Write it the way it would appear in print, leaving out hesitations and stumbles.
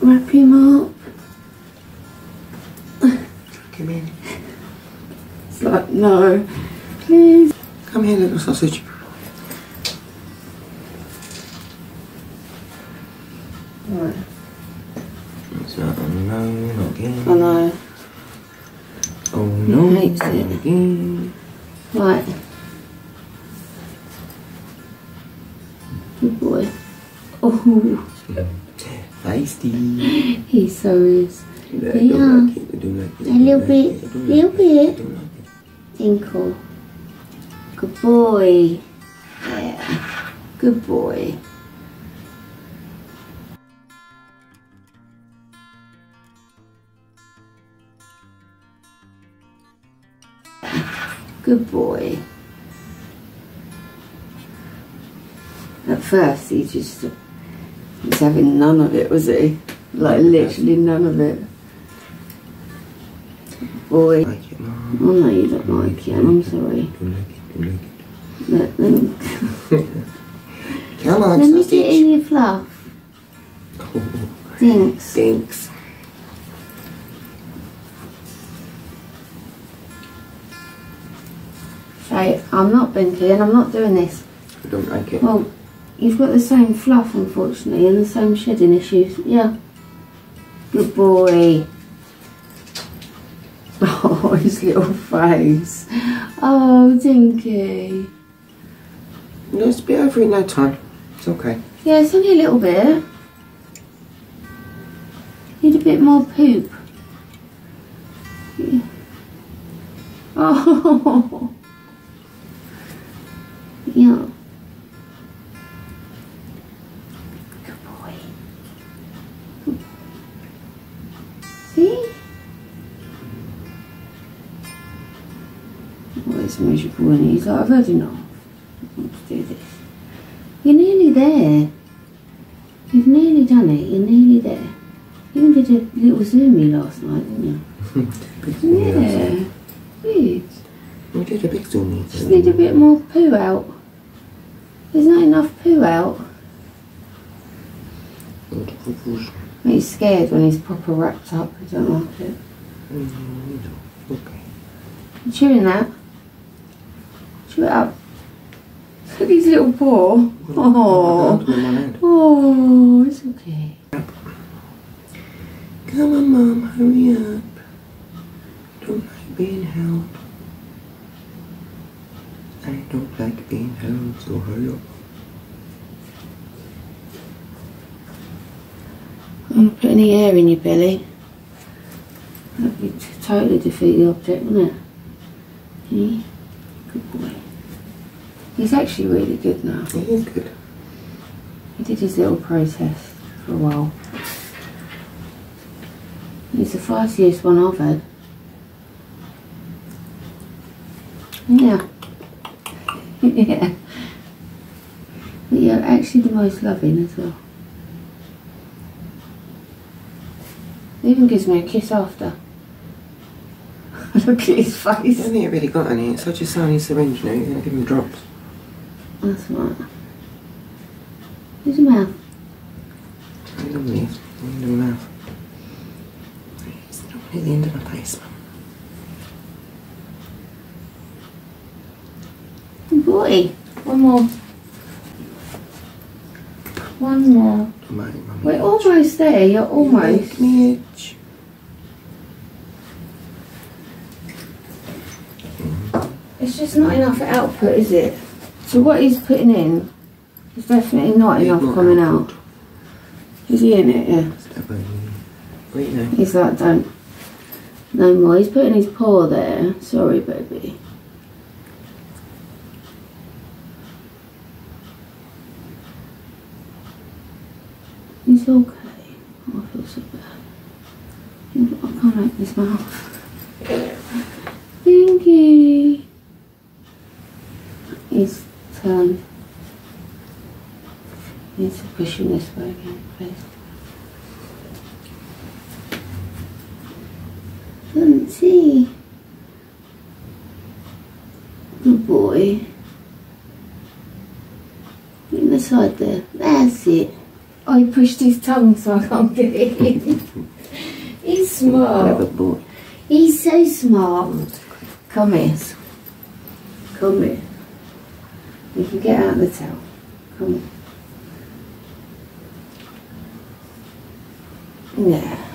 Wrap him up. Drag him in. It's like, no, please. Come here, little sausage. Right. No, again. I know. Oh no, he hates it. Again. Right. Good boy. Oh. Feisty. He so is. Yeah. A little bit. Dinkle. Good boy. Yeah. Good boy. Good boy. At first he just was having none of it, was he? Like literally none of it. Good boy. Like it, Mom. Oh no, you don't like it, and I'm sorry. Let them. Let me get in your fluff. Dinks. Dinks. I'm not Bentley and I'm not doing this. I don't like it. Well, you've got the same fluff, unfortunately, and the same shedding issues. Yeah. Good boy. Oh, his little face. Oh, Dinky. No, it's a bit over in no time. It's okay. Yeah, it's only a little bit. Need a bit more poop. Yeah. Oh. Yeah. Good boy. See? Always miserable, and he's like, I've heard enough. I want to do this. You're nearly there. You've nearly done it. You're nearly there. You even did a little zoomie last night, didn't you? Yeah. Weird. We did a big zoomie. Just need a bit more poo out. There's not enough poo out. He's scared when he's proper wrapped up. I don't like it. Okay. You chewing that? Chew it up. Look at his little paw. Oh. Oh, it's okay. Come on, Mum, hurry up. Don't like being held. I don't like being held, so hurry up. I'm going to put any air in your belly. That would totally defeat the object, wouldn't it? He? Good boy. He's actually really good now. He is good. He did his little process for a while. He's the fastest one I've had. Yeah. Yeah, but you're actually the most loving as well. He even gives me a kiss after. Look at his face. I don't think he really got any. It's such a tiny syringe now, you're going to give him drops. That's right. Where's your mouth? I love these. I love my mouth. It's not really the end of my face, Mum. Boy, one more. One more. We're almost there, you're almost. You make it's just not enough output, is it? So what he's putting in is definitely not enough coming out. Is he in it? Yeah. Wait, no. He's like, don't. No more. He's putting his paw there. Sorry, baby. It's okay. Oh, I feel so bad. I can't open his mouth. Dinky! His turn. I need to push him this way again, please. Couldn't see. Good boy. Put him aside there. That's it. I pushed his tongue so I can't get it in. He's smart. He's so smart. Come here. Come here. You can get out of the towel. Come here. Yeah.